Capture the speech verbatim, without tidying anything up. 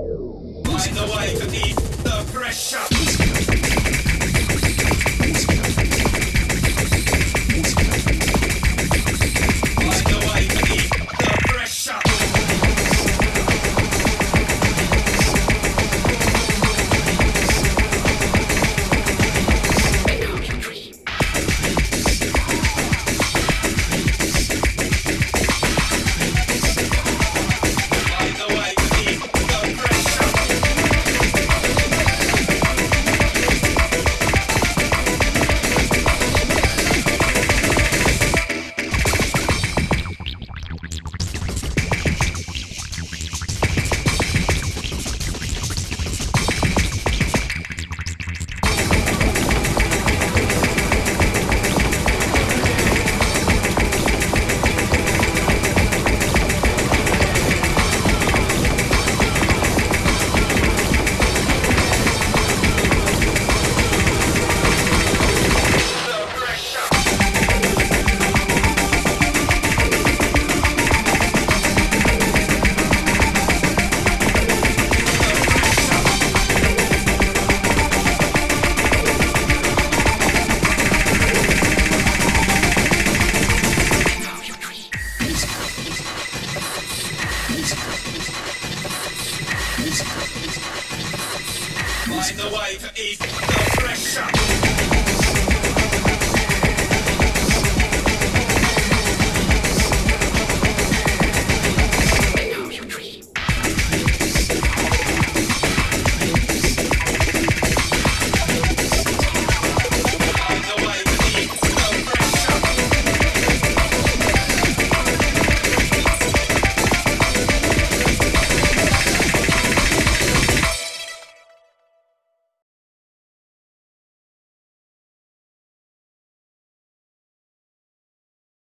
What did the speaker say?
Find the way to the, the pressure. Find the way to ease the pressure.